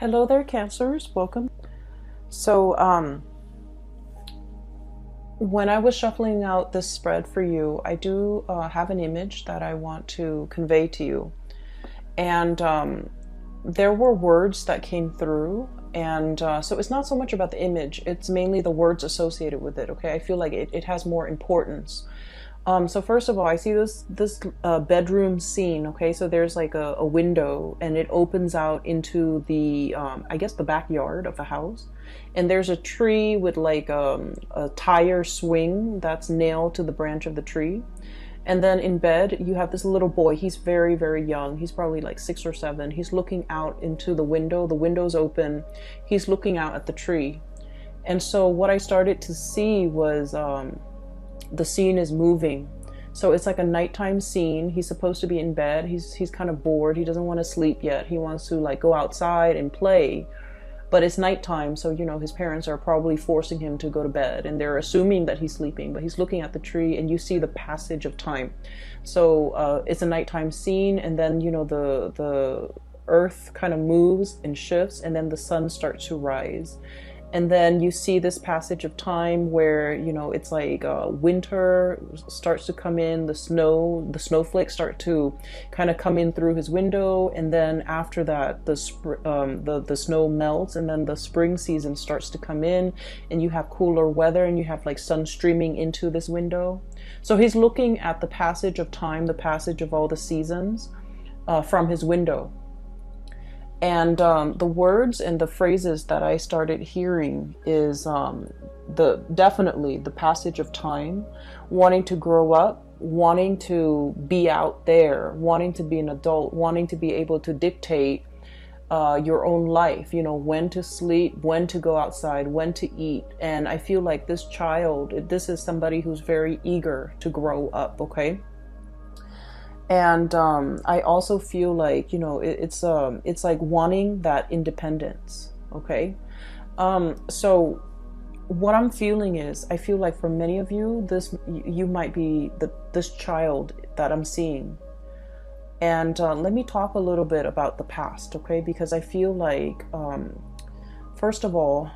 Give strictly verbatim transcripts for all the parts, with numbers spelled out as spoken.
Hello there, Cancers. Welcome. So, um, when I was shuffling out this spread for you, I do uh, have an image that I want to convey to you. And um, there were words that came through. And uh, so it's not so much about the image. It's mainly the words associated with it, okay? I feel like it, it has more importance. Um, so first of all, I see this this uh, bedroom scene, okay? So there's like a, a window, and it opens out into the, um, I guess, the backyard of the house. And there's a tree with like um, a tire swing that's nailed to the branch of the tree. And then in bed, you have this little boy. He's very, very young. He's probably like six or seven. He's looking out into the window. The window's open. He's looking out at the tree. And so what I started to see was... Um, the scene is moving. So it's like a nighttime scene. He's supposed to be in bed. He's he's kind of bored. He doesn't want to sleep yet. He wants to like go outside and play. But it's nighttime, so you know his parents are probably forcing him to go to bed, and they're assuming that he's sleeping, but he's looking at the tree, and you see the passage of time. So uh, it's a nighttime scene, and then you know the the earth kind of moves and shifts, and then the sun starts to rise. And then you see this passage of time where, you know, it's like uh, winter starts to come in, the snow, the snowflakes start to kind of come in through his window. And then after that, the, sp um, the, the snow melts, and then the spring season starts to come in, and you have cooler weather, and you have like sun streaming into this window. So he's looking at the passage of time, the passage of all the seasons uh, from his window. And um, the words and the phrases that I started hearing is um, the definitely the passage of time, wanting to grow up, wanting to be out there, wanting to be an adult, wanting to be able to dictate uh, your own life, you know, when to sleep, when to go outside, when to eat. And I feel like this child, this is somebody who's very eager to grow up, okay? And um, I also feel like, you know, it, it's um, it's like wanting that independence, okay? Um, so what I'm feeling is, I feel like for many of you, this you might be the, this child that I'm seeing. And uh, let me talk a little bit about the past, okay? Because I feel like, um, first of all,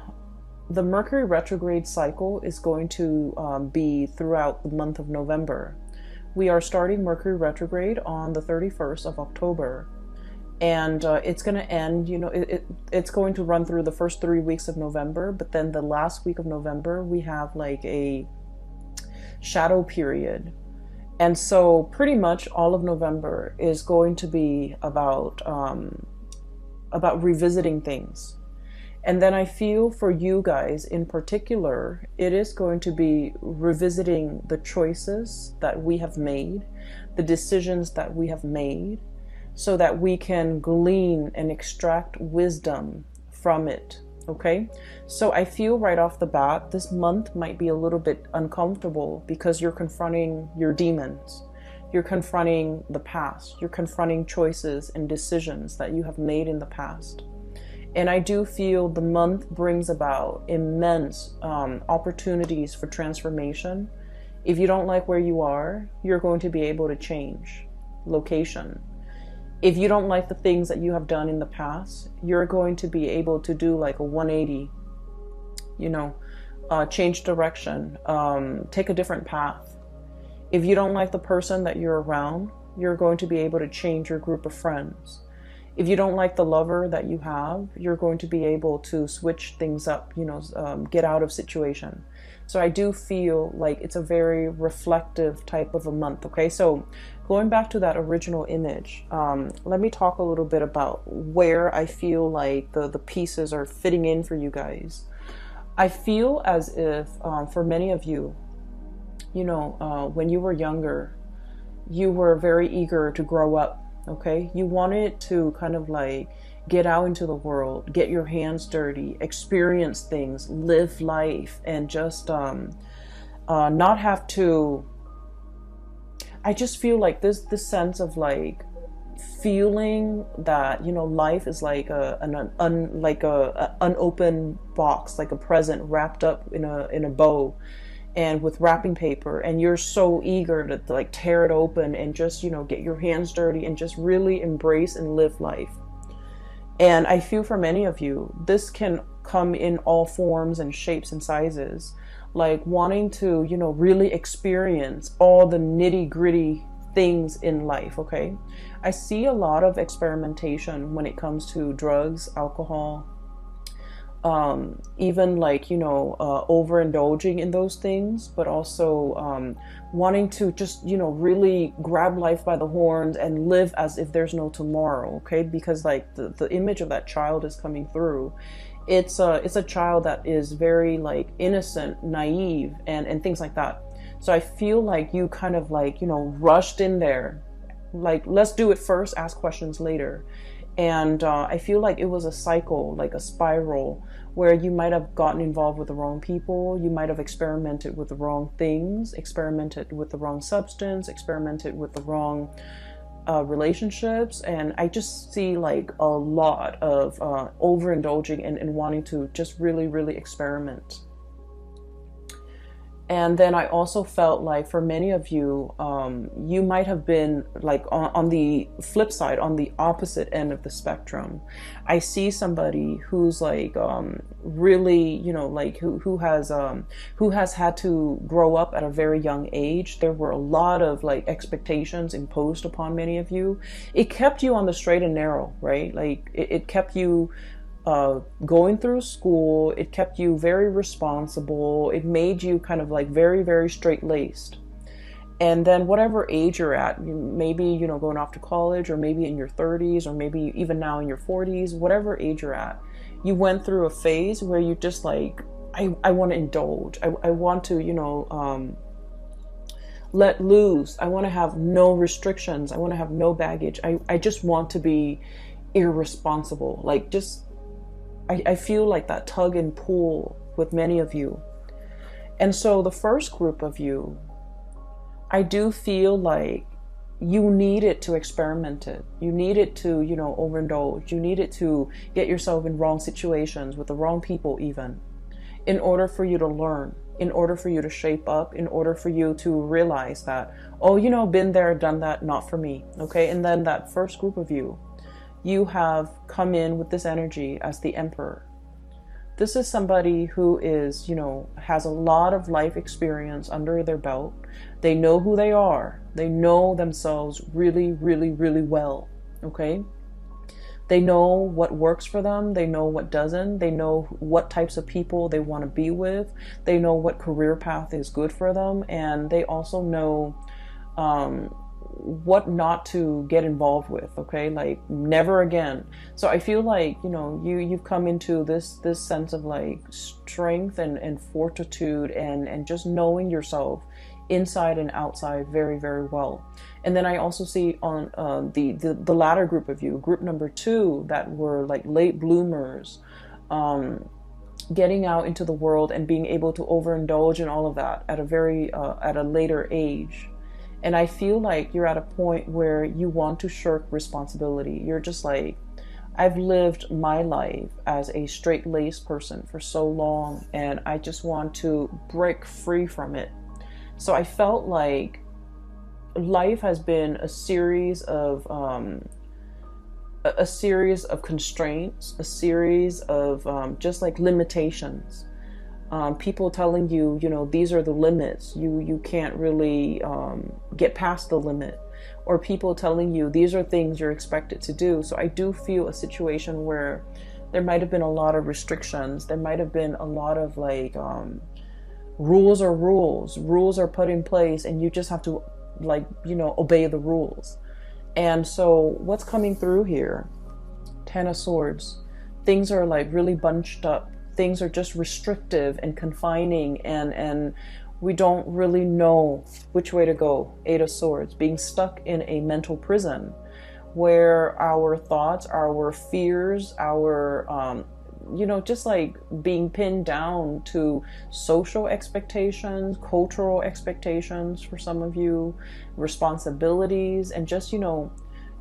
the Mercury retrograde cycle is going to um, be throughout the month of November. We are starting Mercury retrograde on the thirty-first of October, and uh, it's going to end, you know, it, it, it's going to run through the first three weeks of November, but then the last week of November, we have like a shadow period. And so pretty much all of November is going to be about, um, about revisiting things. And then I feel for you guys in particular, it is going to be revisiting the choices that we have made, the decisions that we have made, so that we can glean and extract wisdom from it, okay? So I feel right off the bat, this month might be a little bit uncomfortable because you're confronting your demons. You're confronting the past. You're confronting choices and decisions that you have made in the past. And I do feel the month brings about immense um, opportunities for transformation. If you don't like where you are, you're going to be able to change location. If you don't like the things that you have done in the past, you're going to be able to do like a one eighty, you know, uh, change direction, um, take a different path. If you don't like the person that you're around, you're going to be able to change your group of friends. If you don't like the lover that you have, you're going to be able to switch things up, you know, um, get out of situation. So I do feel like it's a very reflective type of a month, okay? So going back to that original image, um, let me talk a little bit about where I feel like the, the pieces are fitting in for you guys. I feel as if um, for many of you, you know, uh, when you were younger, you were very eager to grow up. Okay, you wanted to kind of like get out into the world, get your hands dirty, experience things, live life, and just um, uh, not have to. I just feel like this this sense of like feeling that, you know, life is like a an un, like a, a unopened box, like a present wrapped up in a in a bow. And with wrapping paper, and you're so eager to like tear it open and just, you know, get your hands dirty and just really embrace and live life. And I feel for many of you, this can come in all forms and shapes and sizes, like wanting to, you know, really experience all the nitty gritty things in life. Okay. I see a lot of experimentation when it comes to drugs, alcohol, um, even like, you know, uh, overindulging in those things, but also, um, wanting to just, you know, really grab life by the horns and live as if there's no tomorrow. Okay. Because like the, the image of that child is coming through. It's a, it's a child that is very like innocent, naive, and, and things like that. So I feel like you kind of like, you know, rushed in there, like, let's do it first, ask questions later. And uh, I feel like it was a cycle, like a spiral, where you might have gotten involved with the wrong people. You might have experimented with the wrong things, experimented with the wrong substance, experimented with the wrong uh, relationships. And I just see like a lot of uh, overindulging and, and wanting to just really, really experiment. And then I also felt like for many of you, um, you might have been like on, on the flip side, on the opposite end of the spectrum. I see somebody who's like um, really, you know, like who, who has um, who has had to grow up at a very young age. There were a lot of like expectations imposed upon many of you. It kept you on the straight and narrow, right? Like it, it kept you Uh, going through school. It kept you very responsible. It made you kind of like very, very straight-laced. And then whatever age you're at, maybe, you know, going off to college, or maybe in your thirties, or maybe even now in your forties, whatever age you're at, you went through a phase where you just like, I, I want to indulge. I, I want to, you know, um, let loose. I want to have no restrictions. I want to have no baggage. I, I just want to be irresponsible. Like just I feel like that tug and pull with many of you. And so the first group of you, I do feel like you needed to experiment it. You needed to, you know, overindulge. You needed to get yourself in wrong situations with the wrong people even, in order for you to learn, in order for you to shape up, in order for you to realize that, oh, you know, been there, done that, not for me. Okay. And then that first group of you, you have come in with this energy as the Emperor. This is somebody who is, you know, has a lot of life experience under their belt. They know who they are. They know themselves really, really, really well. Okay. They know what works for them. They know what doesn't. They know what types of people they want to be with. They know what career path is good for them. And they also know, um, what not to get involved with. Okay. Like never again. So I feel like, you know, you, you've come into this, this sense of like strength and, and fortitude and, and just knowing yourself inside and outside very, very well. And then I also see on uh, the, the, the latter group of you, group number two, that were like late bloomers, um, getting out into the world and being able to overindulge in all of that at a very, uh, at a later age. And I feel like you're at a point where you want to shirk responsibility. You're just like, I've lived my life as a straight-laced person for so long, and I just want to break free from it. So I felt like life has been a series of, um, a series of constraints, a series of um, just like limitations. Um, people telling you, you know, these are the limits. You, you can't really um, get past the limit. Or people telling you, these are things you're expected to do. So I do feel a situation where there might have been a lot of restrictions. There might have been a lot of like um, rules are rules. Rules are put in place and you just have to like, you know, obey the rules. And so what's coming through here? Ten of Swords. Things are like really bunched up. Things are just restrictive and confining, and, and we don't really know which way to go. Eight of Swords, being stuck in a mental prison where our thoughts, our fears, our, um, you know, just like being pinned down to social expectations, cultural expectations for some of you, responsibilities, and just, you know,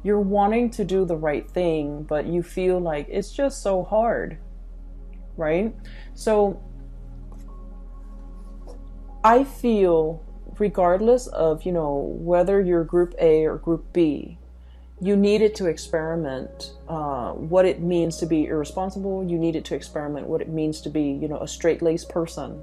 you're wanting to do the right thing, but you feel like it's just so hard. Right? So I feel regardless of, you know, whether you're group A or group B, you needed to experiment uh, what it means to be irresponsible. You needed to experiment what it means to be, you know, a straight-laced person,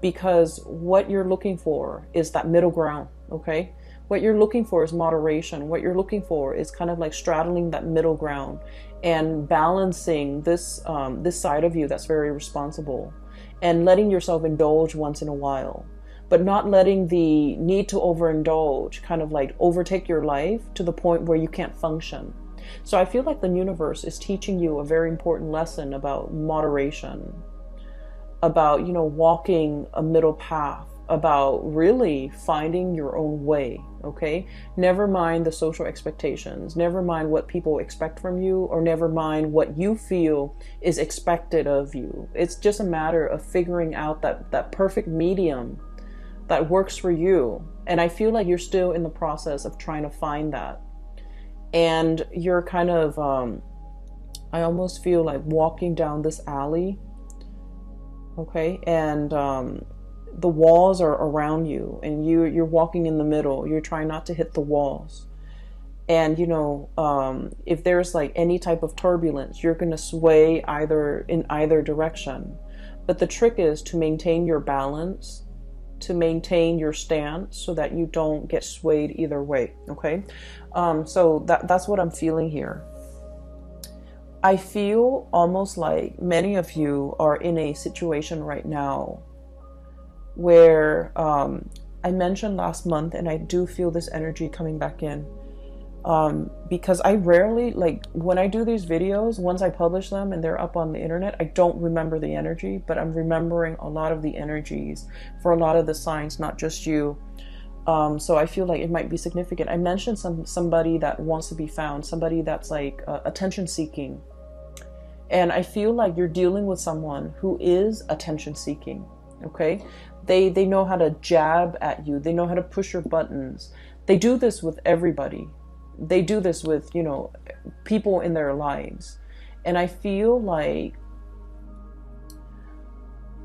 because what you're looking for is that middle ground. Okay, what you're looking for is moderation. What you're looking for is kind of like straddling that middle ground and balancing this um, this side of you that's very responsible, and letting yourself indulge once in a while, but not letting the need to overindulge kind of like overtake your life to the point where you can't function. So I feel like the universe is teaching you a very important lesson about moderation, about, you know, walking a middle path, about really finding your own way, okay? Never mind the social expectations, never mind what people expect from you, or never mind what you feel is expected of you. It's just a matter of figuring out that, that perfect medium that works for you. And I feel like you're still in the process of trying to find that. And you're kind of, um, I almost feel like walking down this alley, okay? And um, the walls are around you, and you, you're walking in the middle. You're trying not to hit the walls. And, you know, um, if there's like any type of turbulence, you're gonna sway either in either direction. But the trick is to maintain your balance, to maintain your stance so that you don't get swayed either way, okay? Um, so that, that's what I'm feeling here. I feel almost like many of you are in a situation right now where um, I mentioned last month, and I do feel this energy coming back in, um, because I rarely, like when I do these videos, once I publish them and they're up on the internet, I don't remember the energy, but I'm remembering a lot of the energies for a lot of the signs, not just you. Um, so I feel like it might be significant. I mentioned some somebody that wants to be found, somebody that's like uh, attention seeking. And I feel like you're dealing with someone who is attention seeking, okay? They, they know how to jab at you. They know how to push your buttons. They do this with everybody. They do this with, you know, people in their lives. And I feel like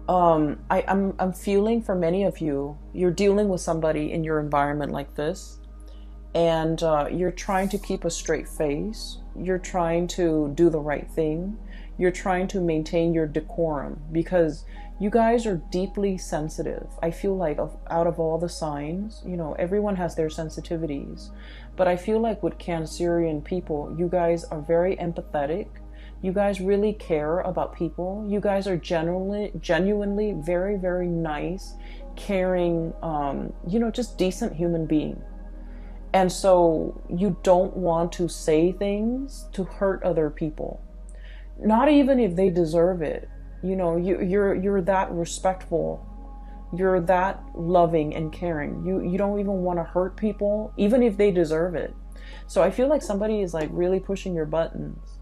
um, I, I'm, I'm feeling for many of you, you're dealing with somebody in your environment like this, and uh, you're trying to keep a straight face. You're trying to do the right thing. You're trying to maintain your decorum, because you guys are deeply sensitive. I feel like of, out of all the signs, you know, everyone has their sensitivities, but I feel like with Cancerian people, you guys are very empathetic. You guys really care about people. You guys are generally, genuinely very, very nice, caring, um, you know, just decent human being. And so you don't want to say things to hurt other people, not even if they deserve it. You know, you, you're, you're that respectful. You're that loving and caring. You, you don't even want to hurt people, even if they deserve it. So I feel like somebody is like really pushing your buttons.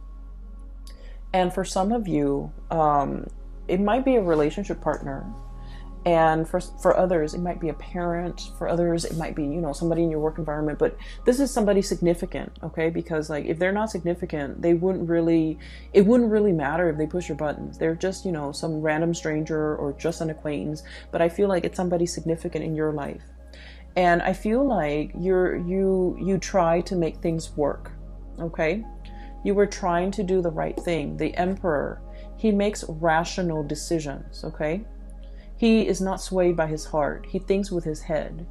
And for some of you, um, it might be a relationship partner. And for, for others, it might be a parent. For others, it might be, you know, somebody in your work environment. But this is somebody significant, okay? Because like if they're not significant, they wouldn't really, it wouldn't really matter if they push your buttons. They're just, you know, some random stranger or just an acquaintance. But I feel like it's somebody significant in your life. And I feel like you're, you, you try to make things work, okay? You were trying to do the right thing. The Emperor, he makes rational decisions, okay? He is not swayed by his heart. He thinks with his head,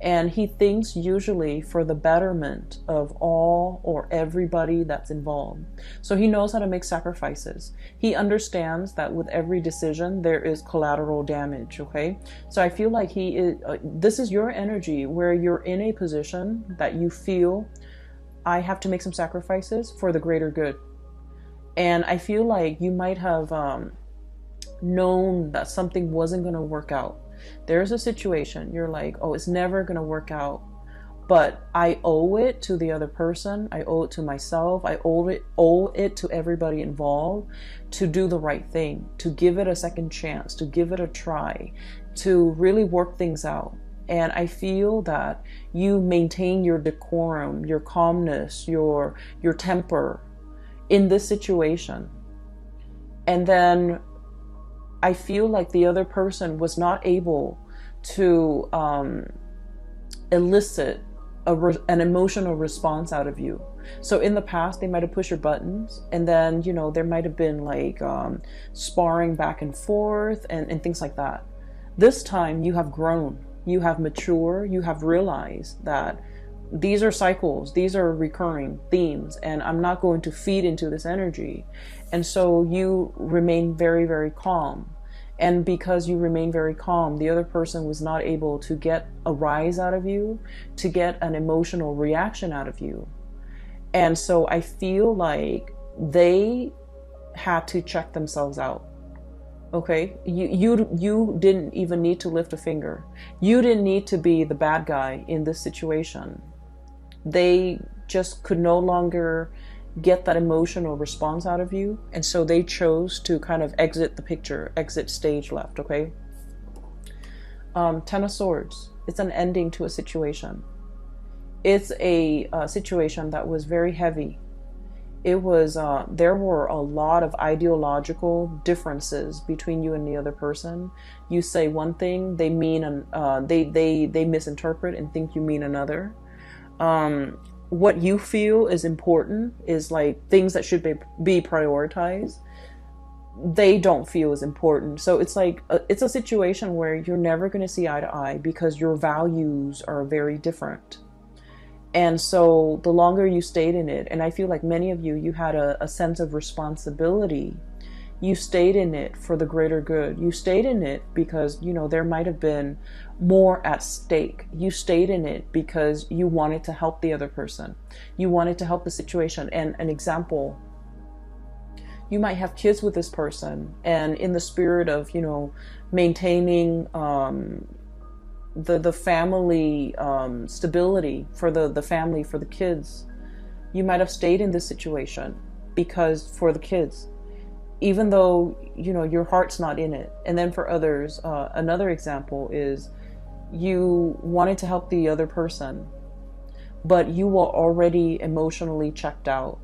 and he thinks usually for the betterment of all or everybody that's involved. So he knows how to make sacrifices. He understands that with every decision, there is collateral damage, okay? So I feel like he is, uh, this is your energy where you're in a position that you feel, I have to make some sacrifices for the greater good. And I feel like you might have, um, known that something wasn't going to work out. There's a situation you're like, oh, it's never going to work out, but I owe it to the other person. I owe it to myself. I owe it, owe it to everybody involved to do the right thing, to give it a second chance, to give it a try, to really work things out. And I feel that you maintain your decorum, your calmness, your, your temper in this situation. And then I feel like the other person was not able to um, elicit a re an emotional response out of you. So in the past, they might have pushed your buttons, and then, you know, there might have been like um, sparring back and forth and, and things like that. This time you have grown, you have matured, you have realized that these are cycles, these are recurring themes, and I'm not going to feed into this energy. And so you remain very, very calm. And because you remain very calm, the other person was not able to get a rise out of you, to get an emotional reaction out of you. And so I feel like they had to check themselves out. Okay, you, you, you didn't even need to lift a finger. You didn't need to be the bad guy in this situation. They just could no longer get that emotional response out of you. And so they chose to kind of exit the picture, exit stage left, okay? Um, Ten of Swords, it's an ending to a situation. It's a uh, situation that was very heavy. It was, uh, there were a lot of ideological differences between you and the other person. You say one thing, they mean, an, uh, they, they, they misinterpret and think you mean another. Um, what you feel is important is like things that should be, be prioritized. They don't feel is important. So it's like, a, it's a situation where you're never going to see eye to eye because your values are very different. And so the longer you stayed in it, and I feel like many of you, you had a, a sense of responsibility. You stayed in it for the greater good. You stayed in it because, you know, there might have been more at stake. You stayed in it because you wanted to help the other person. You wanted to help the situation. And an example, you might have kids with this person, and in the spirit of, you know, maintaining um, the, the family um, stability for the, the family, for the kids, you might have stayed in this situation because for the kids. Even though, you know, your heart's not in it. And then for others, uh, another example is you wanted to help the other person, but you were already emotionally checked out.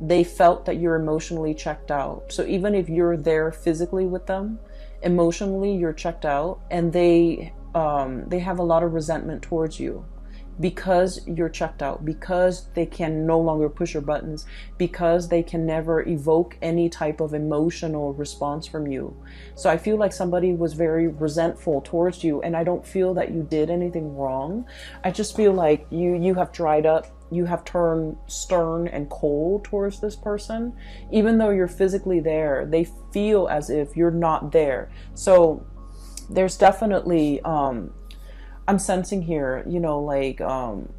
They felt that you're emotionally checked out. So even if you're there physically with them, emotionally you're checked out, and they, um, they have a lot of resentment towards you. Because you're checked out, because they can no longer push your buttons, because they can never evoke any type of emotional response from you. So I feel like somebody was very resentful towards you, and I don't feel that you did anything wrong. I just feel like you, you have dried up, you have turned stern and cold towards this person. Even though you're physically there, they feel as if you're not there. So there's definitely, um, I'm sensing here, you know, like um,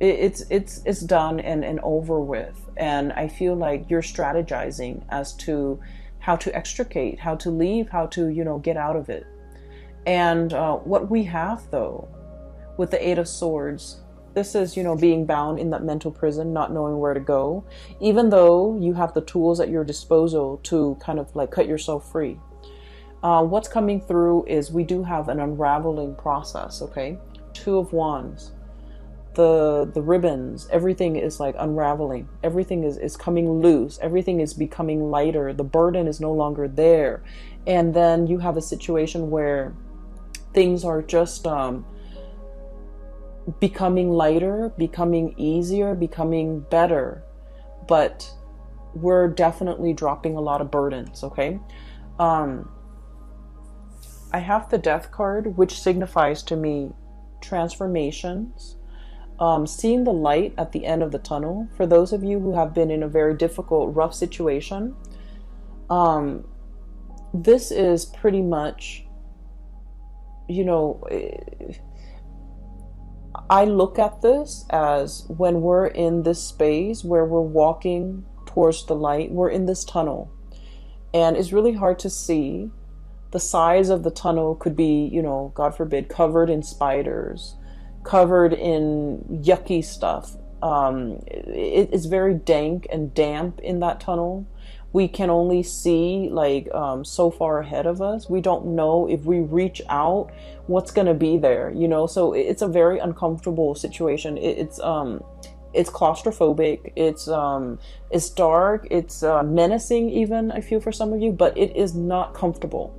it, it's it's it's done and, and over with. And I feel like you're strategizing as to how to extricate, how to leave, how to, you know, get out of it. And uh, what we have, though, with the Eight of Swords, this is, you know, being bound in that mental prison, not knowing where to go, even though you have the tools at your disposal to kind of like cut yourself free. Uh, what's coming through is we do have an unraveling process, okay? Two of Wands, the the ribbons, everything is like unraveling. Everything is, is coming loose. Everything is becoming lighter. The burden is no longer there. And then you have a situation where things are just um, becoming lighter, becoming easier, becoming better. But we're definitely dropping a lot of burdens, okay? Um... I have the Death card, which signifies to me transformations, um, seeing the light at the end of the tunnel. For those of you who have been in a very difficult, rough situation, um, this is pretty much, you know, I look at this as when we're in this space where we're walking towards the light, we're in this tunnel, and it's really hard to see. The sides of the tunnel could be, you know, God forbid, covered in spiders, covered in yucky stuff. Um, it, it's very dank and damp in that tunnel. We can only see like um, so far ahead of us. We don't know if we reach out what's going to be there, you know, so it's a very uncomfortable situation. It, it's um, it's claustrophobic. It's um, it's dark. It's uh, menacing even, I feel, for some of you, but it is not comfortable.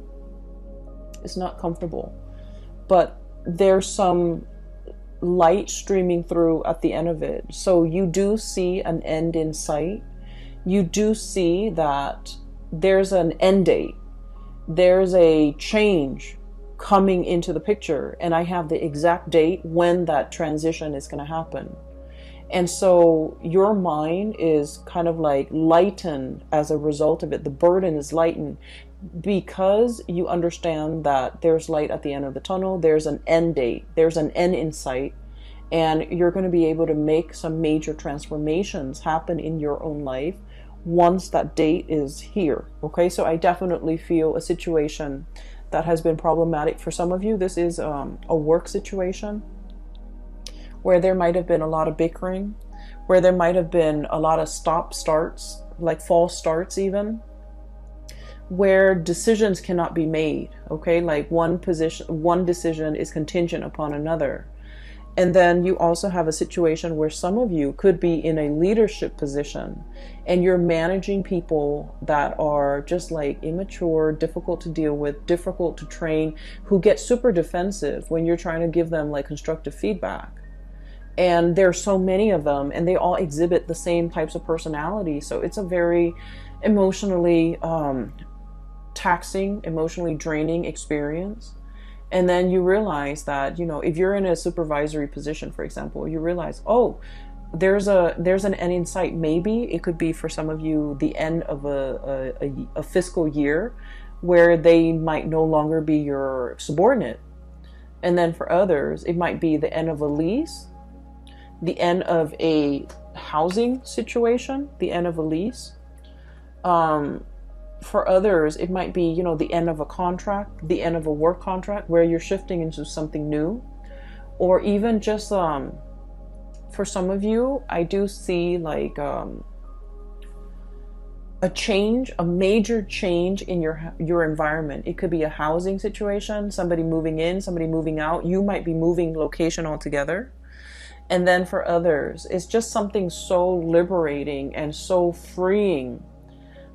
It's not comfortable, but there's some light streaming through at the end of it. So you do see an end in sight. You do see that there's an end date. There's a change coming into the picture, and I have the exact date when that transition is going to happen. And so your mind is kind of like lightened as a result of it. The burden is lightened because you understand that there's light at the end of the tunnel. There's an end date. There's an end in sight. And you're going to be able to make some major transformations happen in your own life once that date is here. Okay, so I definitely feel a situation that has been problematic for some of you. This is um, a work situation where there might have been a lot of bickering, where there might have been a lot of stop starts, like false starts even, where decisions cannot be made. Okay, like one position, one decision is contingent upon another. And then you also have a situation where some of you could be in a leadership position and you're managing people that are just like immature, difficult to deal with, difficult to train, who get super defensive when you're trying to give them like constructive feedback. And there are so many of them and they all exhibit the same types of personality. So it's a very emotionally um, taxing, emotionally draining experience. And then you realize that, you know, if you're in a supervisory position, for example, you realize, oh, there's a there's an end in sight. Maybe it could be for some of you the end of a, a, a fiscal year where they might no longer be your subordinate. And then for others, it might be the end of a lease, the end of a housing situation, the end of a lease. Um, For others, it might be, you know, the end of a contract, the end of a work contract where you're shifting into something new. Or even just um, for some of you, I do see like um, a change, a major change in your, your environment. It could be a housing situation, somebody moving in, somebody moving out. You might be moving location altogether. And then for others, it's just something so liberating and so freeing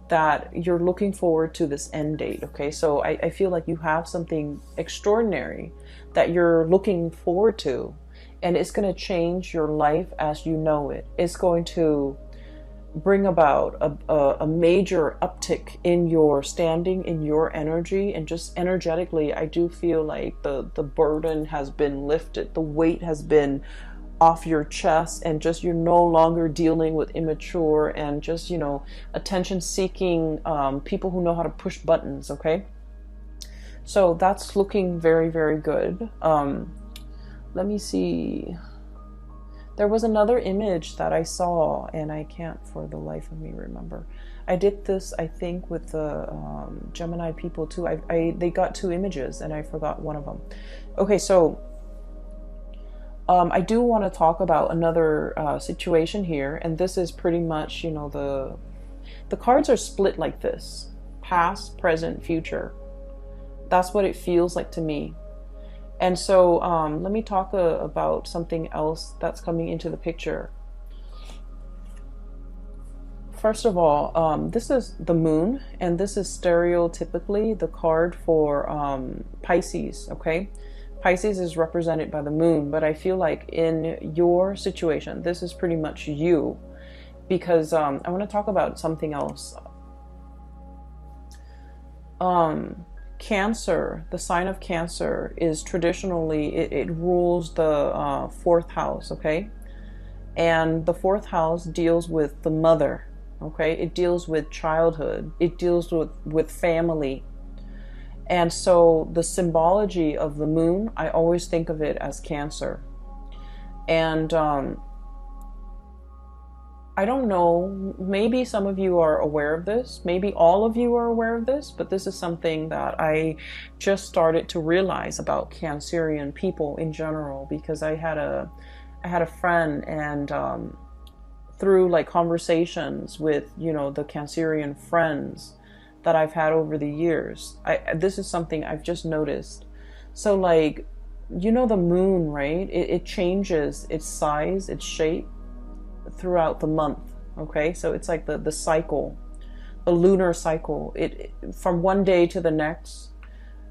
that you're looking forward to this end date. Okay, so I, I feel like you have something extraordinary that you're looking forward to, and it's going to change your life as you know it. It's going to bring about a, a, a major uptick in your standing, in your energy, and just energetically, I do feel like the, the burden has been lifted, the weight has been off your chest, and just you're no longer dealing with immature and just, you know, attention seeking um, people who know how to push buttons. Okay, so that's looking very, very good. Um, let me see. There was another image that I saw and I can't for the life of me remember. I did this, I think, with the um, Gemini people too. I, I they got two images and I forgot one of them. Okay, so Um, I do want to talk about another uh, situation here, and this is pretty much, you know, the the cards are split like this: past, present, future. That's what it feels like to me. And so um, let me talk uh, about something else that's coming into the picture. First of all, um, this is the moon, and this is stereotypically the card for um, Pisces. Okay. Pisces is represented by the moon, but I feel like in your situation, this is pretty much you, because um, I want to talk about something else. Um, Cancer, the sign of Cancer is traditionally, it, it rules the uh, fourth house, okay? And the fourth house deals with the mother, okay? It deals with childhood. It deals with, with family. And so the symbology of the moon, I always think of it as Cancer. And um, I don't know, maybe some of you are aware of this, maybe all of you are aware of this, but this is something that I just started to realize about Cancerian people in general, because I had a, I had a friend, and um, through like conversations with, you know, the Cancerian friends that I've had over the years, I, this is something I've just noticed. So like, you know, the moon, right? It, it changes its size, its shape throughout the month. Okay, so it's like the, the cycle, the lunar cycle. It, it from one day to the next,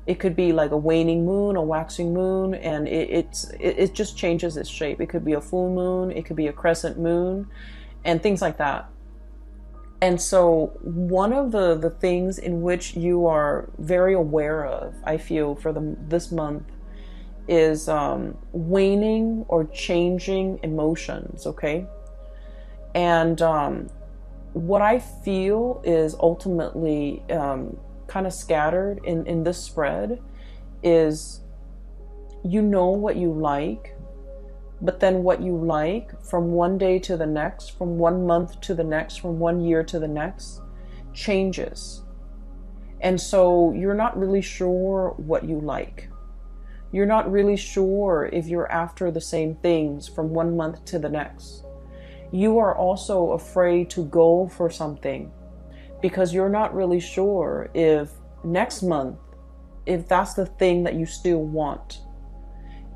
It could be like a waning moon, a waxing moon, and it, it's, it, it just changes its shape. It could be a full moon, it could be a crescent moon, and things like that. And so one of the, the things in which you are very aware of, I feel, for the, this month is um, waning or changing emotions, okay? And um, what I feel is ultimately... Um, kind of scattered in, in this spread is, you know what you like, but then what you like from one day to the next, from one month to the next, from one year to the next, changes. And so you're not really sure what you like. You're not really sure if you're after the same things from one month to the next. You are also afraid to go for something because you're not really sure if next month, if that's the thing that you still want.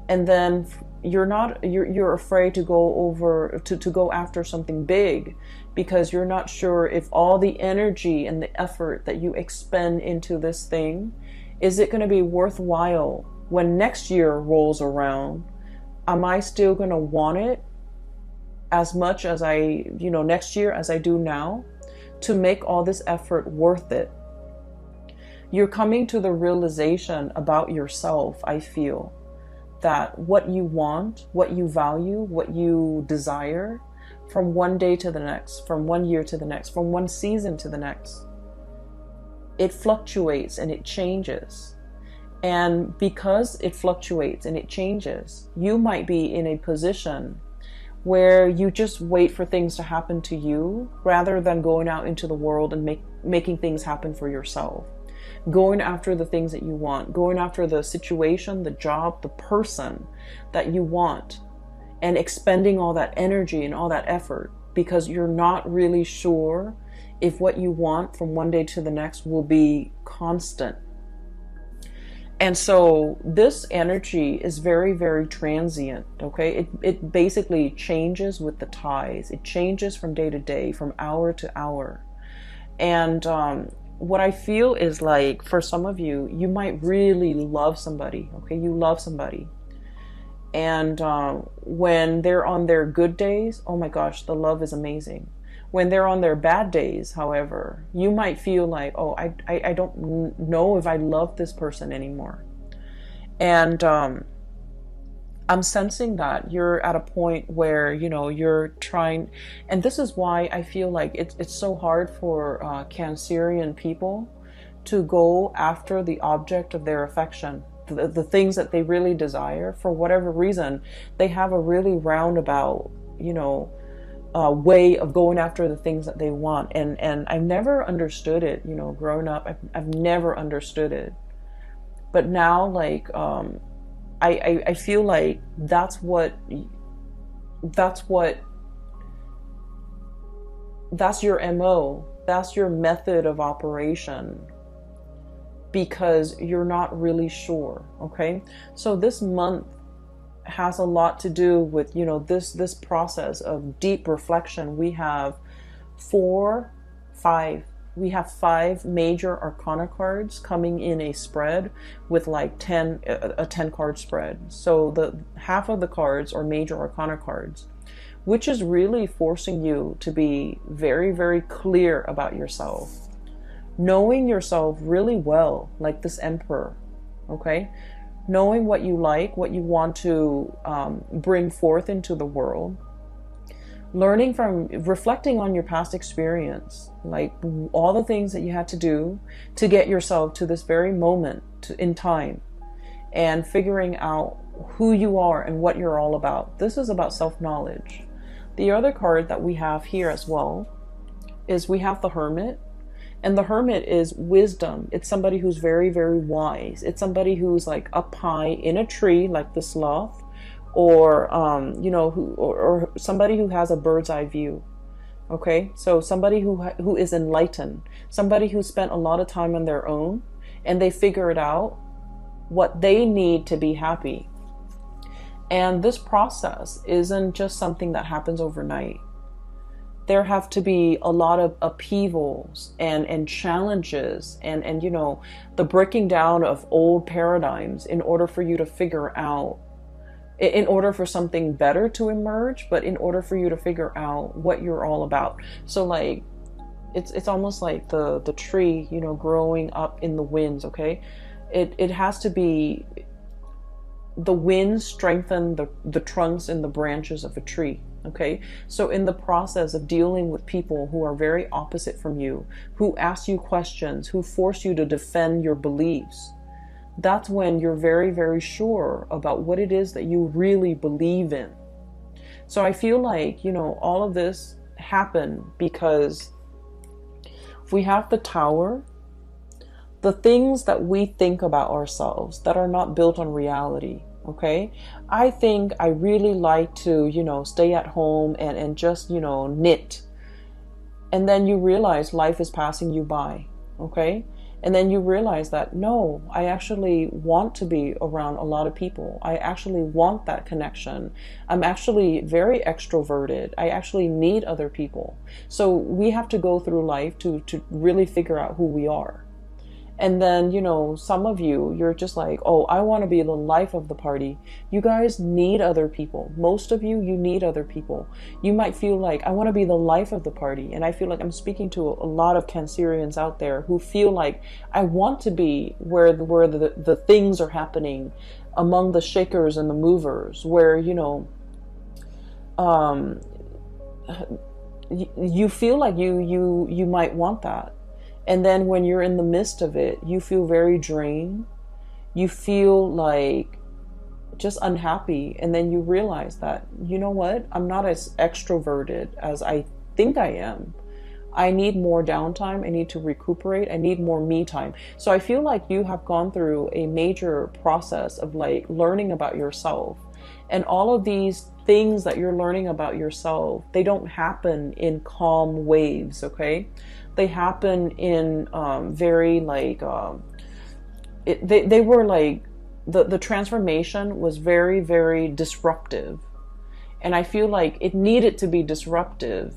And then you're not, you're, you're afraid to go over, to, to go after something big because you're not sure if all the energy and the effort that you expend into this thing, is it gonna be worthwhile when next year rolls around? Am I still gonna want it as much as I, you know, next year as I do now? To make all this effort worth it. You're coming to the realization about yourself, I feel, that what you want, what you value, what you desire, from one day to the next, from one year to the next, from one season to the next, it fluctuates and it changes. And because it fluctuates and it changes, you might be in a position where you just wait for things to happen to you rather than going out into the world and make, making things happen for yourself. Going after the things that you want, going after the situation, the job, the person that you want, and expending all that energy and all that effort because you're not really sure if what you want from one day to the next will be constant. And so this energy is very, very transient, okay? It, it basically changes with the tides. It changes from day to day, from hour to hour. And um, what I feel is, like, for some of you, you might really love somebody, okay? You love somebody. And um, when they're on their good days, oh my gosh, the love is amazing. When they're on their bad days, however, you might feel like, oh, I, I, I don't know if I love this person anymore. And um, I'm sensing that you're at a point where, you know, you're trying. And this is why I feel like it's, it's so hard for uh, Cancerian people to go after the object of their affection, the, the things that they really desire. For whatever reason, they have a really roundabout, you know, Uh, way of going after the things that they want. And, and I've never understood it, you know, growing up, I've, I've never understood it. But now, like, um, I, I, I feel like that's what, that's what, that's your M O, that's your method of operation, because you're not really sure, okay? So this month has a lot to do with, you know, this this process of deep reflection. We have four five we have five major arcana cards coming in a spread with like ten a ten card spread. So the half of the cards are major arcana cards, which is really forcing you to be very, very clear about yourself, knowing yourself really well, like this Emperor, okay? Knowing what you like, what you want to um, bring forth into the world, learning from, reflecting on your past experience, like all the things that you had to do to get yourself to this very moment to, in time, and figuring out who you are and what you're all about. This is about self-knowledge. The other card that we have here as well is we have the Hermit. And the Hermit is wisdom. It's somebody who's very, very wise. It's somebody who's like up high in a tree, like the sloth, or, um, you know, who, or, or somebody who has a bird's eye view. Okay. So somebody who, who is enlightened, somebody who spent a lot of time on their own and they figured out what they need to be happy. And this process isn't just something that happens overnight. there have to be a lot of upheavals and, and challenges and, and, you know, the breaking down of old paradigms in order for you to figure out, in order for something better to emerge, but in order for you to figure out what you're all about. So like, it's, it's almost like the, the tree, you know, growing up in the winds, okay? It, it has to be, the winds strengthen the, the trunks and the branches of a tree. Okay, so in the process of dealing with people who are very opposite from you, who ask you questions, who force you to defend your beliefs, that's when you're very, very sure about what it is that you really believe in. So I feel like, you know, all of this happened because we have the tower, the things that we think about ourselves that are not built on reality. Okay, I think I really like to, you know, stay at home and, and just, you know, knit. And then you realize life is passing you by. Okay, and then you realize that, no, I actually want to be around a lot of people. I actually want that connection. I'm actually very extroverted. I actually need other people. So we have to go through life to, to really figure out who we are. And then, you know, some of you, you're just like, oh, I want to be the life of the party. You guys need other people. Most of you, you need other people. You might feel like, I want to be the life of the party. And I feel like I'm speaking to a lot of Cancerians out there who feel like, I want to be where, the, where the, the things are happening among the shakers and the movers, where, you know, um, you feel like you, you, you might want that. And then when you're in the midst of it, you feel very drained. You feel like just unhappy. And then you realize that, you know what? I'm not as extroverted as I think I am. I need more downtime. I need to recuperate. I need more me time. So I feel like you have gone through a major process of like learning about yourself. And all of these things that you're learning about yourself, they don't happen in calm waves, okay? They happen in um, very like, um, it, they, they were like, the, the transformation was very, very disruptive. And I feel like it needed to be disruptive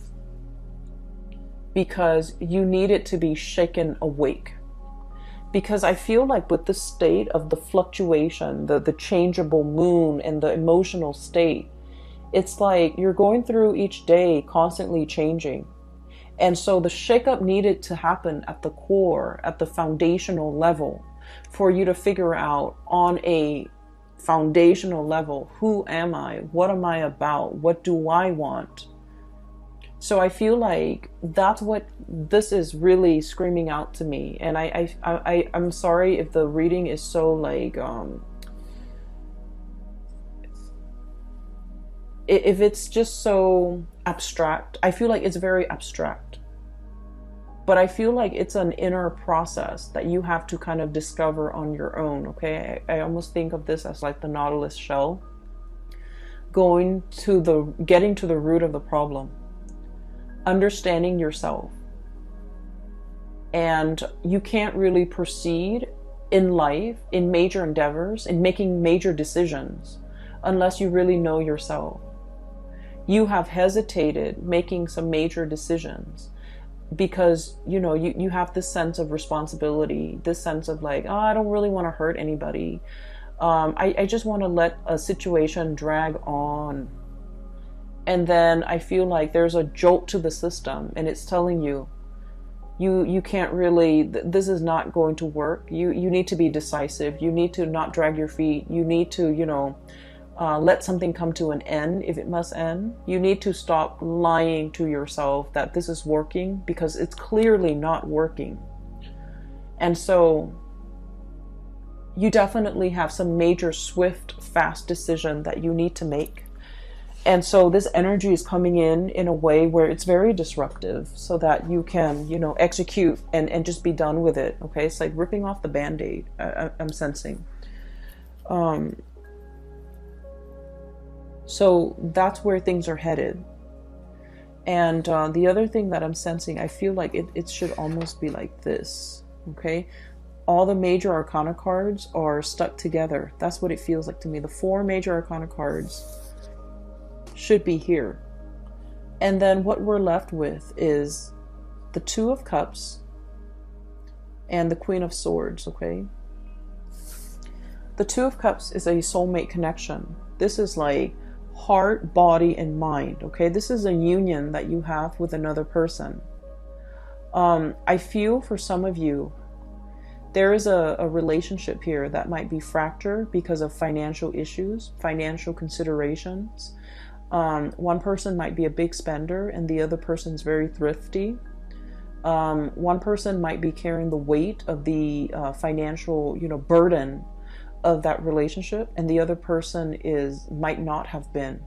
because you needed to be shaken awake. Because I feel like with the state of the fluctuation, the, the changeable moon and the emotional state, it's like you're going through each day constantly changing. And so the shakeup needed to happen at the core, at the foundational level, for you to figure out on a foundational level, who am I? What am I about? What do I want? So I feel like that's what this is really screaming out to me. And I, I, I, I'm sorry if the reading is so like, um, if it's just so abstract. I feel like it's very abstract, but I feel like it's an inner process that you have to kind of discover on your own. Okay. I, I almost think of this as like the Nautilus shell going to the, getting to the root of the problem. Understanding yourself. And you can't really proceed in life, in major endeavors, in making major decisions, unless you really know yourself. You have hesitated making some major decisions because, you know, you, you have this sense of responsibility, this sense of like, oh, I don't really want to hurt anybody. Um, I, I just want to let a situation drag on. And then I feel like there's a jolt to the system and it's telling you, you, you can't really, th this is not going to work. You, you need to be decisive. You need to not drag your feet. You need to, you know, uh, let something come to an end if it must end. You need to stop lying to yourself that this is working because it's clearly not working. And so you definitely have some major, swift, fast decision that you need to make. And so this energy is coming in in a way where it's very disruptive so that you can, you know, execute and, and just be done with it. Okay. It's like ripping off the Band-Aid, I, I'm sensing. Um, so that's where things are headed. And uh, the other thing that I'm sensing, I feel like it, it should almost be like this. Okay. All the major arcana cards are stuck together. That's what it feels like to me. The four major arcana cards should be here. And then what we're left with is the Two of Cups and the Queen of Swords, okay? The Two of Cups is a soulmate connection. This is like heart, body, and mind, okay? This is a union that you have with another person. Um, I feel for some of you, there is a, a relationship here that might be fractured because of financial issues, financial considerations. Um, one person might be a big spender and the other person's very thrifty. Um, one person might be carrying the weight of the uh, financial, you know, burden of that relationship, and the other person is might not have been.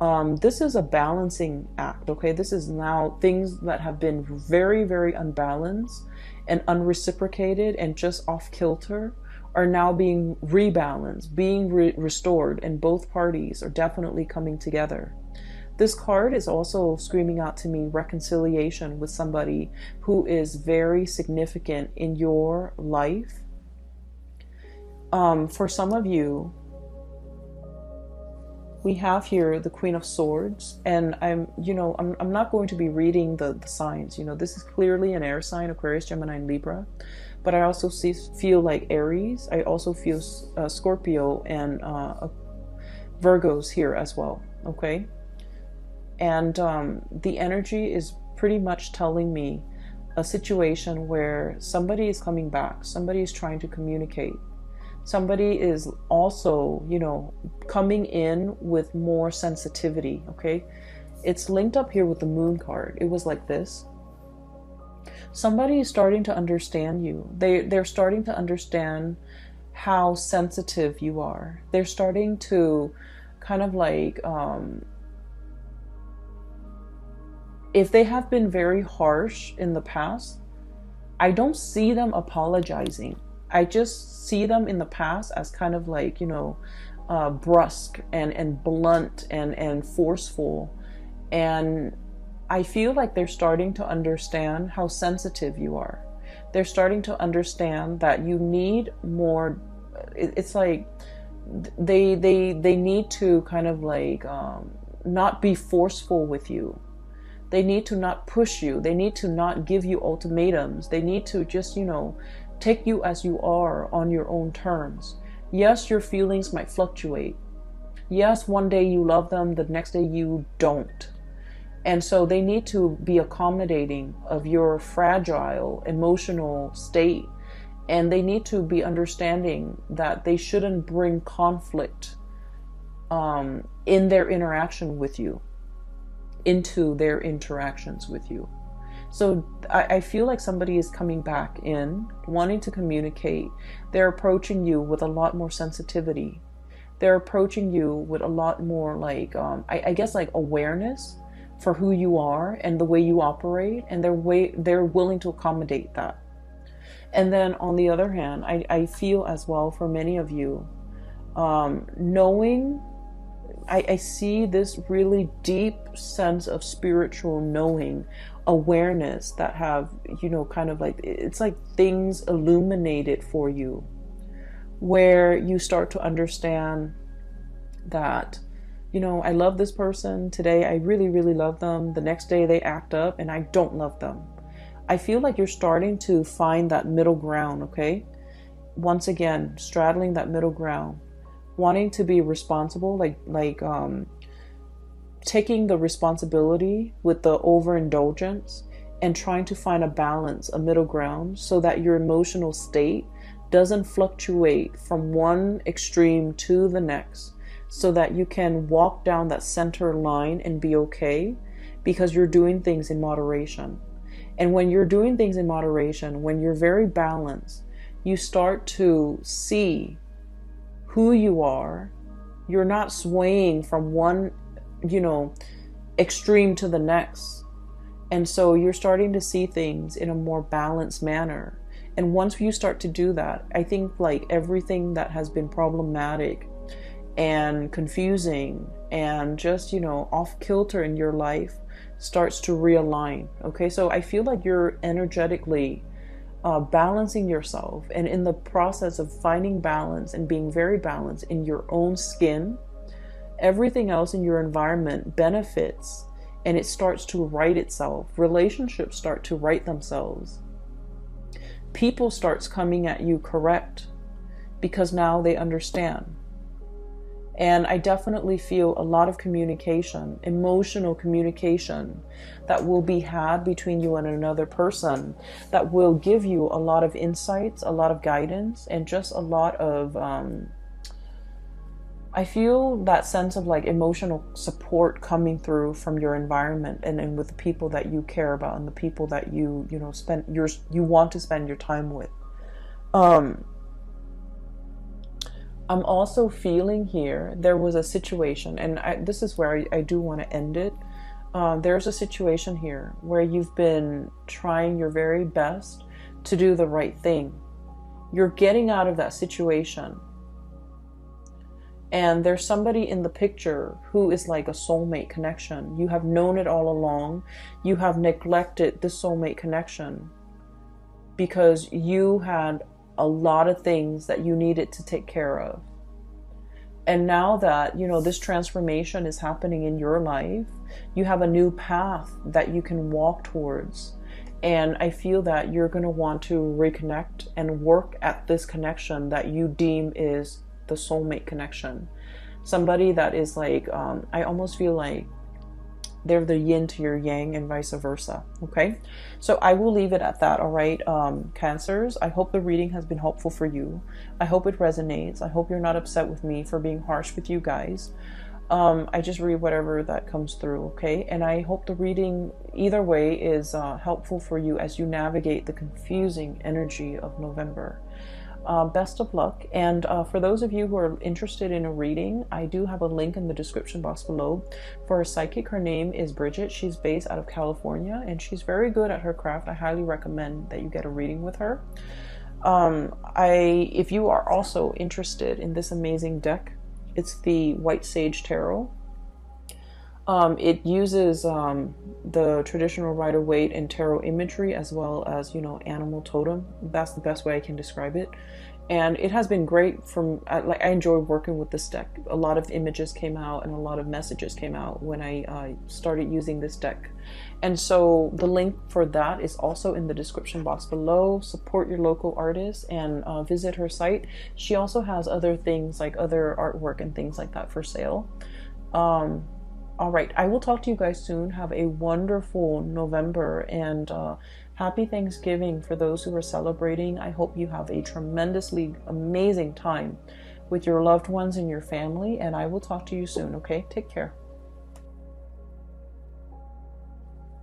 Um, this is a balancing act, okay? This is now things that have been very, very unbalanced and unreciprocated and just off kilter are now being rebalanced, being re restored, and both parties are definitely coming together. This card is also screaming out to me reconciliation with somebody who is very significant in your life. Um, for some of you, we have here the Queen of Swords, and I'm, you know, I'm, I'm not going to be reading the, the signs. You know, this is clearly an air sign, Aquarius, Gemini, and Libra, but I also see, feel like Aries. I also feel uh, Scorpio and uh, Virgos here as well, okay? And um, the energy is pretty much telling me a situation where somebody is coming back, somebody is trying to communicate. Somebody is also, you know, coming in with more sensitivity, okay? It's linked up here with the moon card. It was like this. Somebody is starting to understand you. They, they're starting to understand how sensitive you are. They're starting to kind of like, um, if they have been very harsh in the past, I don't see them apologizing. I just see them in the past as kind of like, you know, uh, brusque and, and blunt and, and forceful. And I feel like they're starting to understand how sensitive you are. They're starting to understand that you need more. It's like they, they, they need to kind of like um, not be forceful with you. They need to not push you. They need to not give you ultimatums. They need to just, you know, take you as you are on your own terms. Yes, your feelings might fluctuate. Yes, one day you love them, the next day you don't. And so they need to be accommodating of your fragile emotional state. And they need to be understanding that they shouldn't bring conflict um, in their interaction with you, into their interactions with you. So I feel like somebody is coming back in, wanting to communicate. They're approaching you with a lot more sensitivity. They're approaching you with a lot more like, um, I, I guess like awareness for who you are and the way you operate, and they're, way, they're willing to accommodate that. And then on the other hand, I, I feel as well for many of you, um, knowing, I, I see this really deep sense of spiritual knowing, awareness that have, you know, kind of like, it's like things illuminated for you, where you start to understand that, you know, I love this person today. I really, really love them. The next day they act up and I don't love them. I feel like you're starting to find that middle ground. Okay. Once again, straddling that middle ground, wanting to be responsible, like, like, um, taking the responsibility with the overindulgence and trying to find a balance, a middle ground, so that your emotional state doesn't fluctuate from one extreme to the next, so that you can walk down that center line and be okay, because you're doing things in moderation. And when you're doing things in moderation, when you're very balanced, you start to see who you are. You're not swaying from one, you know, extreme to the next. And so you're starting to see things in a more balanced manner. And once you start to do that, I think like everything that has been problematic and confusing and just, you know, off kilter in your life starts to realign. Okay. So I feel like you're energetically uh, balancing yourself, and in the process of finding balance and being very balanced in your own skin, everything else in your environment benefits and it starts to right itself. Relationships start to right themselves. People starts coming at you correct because now they understand. And I definitely feel a lot of communication, emotional communication that will be had between you and another person that will give you a lot of insights, a lot of guidance, and just a lot of, um, I feel that sense of like emotional support coming through from your environment and, and with the people that you care about and the people that you, you know, spend your, you want to spend your time with. Um, I'm also feeling here, there was a situation, and I, this is where I, I do want to end it. Uh, there's a situation here where you've been trying your very best to do the right thing. You're getting out of that situation. And there's somebody in the picture who is like a soulmate connection. You have known it all along. You have neglected this soulmate connection because you had a lot of things that you needed to take care of. And now that, you know, this transformation is happening in your life, you have a new path that you can walk towards. And I feel that you're going to want to reconnect and work at this connection that you deem is the soulmate connection. Somebody that is like, um, I almost feel like they're the yin to your yang and vice versa. Okay, so I will leave it at that. All right, um, Cancers, I hope the reading has been helpful for you. I hope it resonates. I hope you're not upset with me for being harsh with you guys. Um, I just read whatever that comes through, okay? And I hope the reading, either way, is uh, helpful for you as you navigate the confusing energy of November. Uh, best of luck, and uh, for those of you who are interested in a reading, I do have a link in the description box below for a psychic. Her name is Bridget. She's based out of California, and she's very good at her craft. I highly recommend that you get a reading with her. Um, I, if you are also interested in this amazing deck, it's the White Sage Tarot. Um, it uses um, the traditional Rider Waite and tarot imagery as well as, you know, animal totem. That's the best way I can describe it. And it has been great from, I, like, I enjoy working with this deck. A lot of images came out and a lot of messages came out when I uh, started using this deck. And so the link for that is also in the description box below. Support your local artist and uh, visit her site. She also has other things like other artwork and things like that for sale. Um, All right, I will talk to you guys soon. Have a wonderful November and uh, happy Thanksgiving for those who are celebrating. I hope you have a tremendously amazing time with your loved ones and your family, and I will talk to you soon, okay? Take care.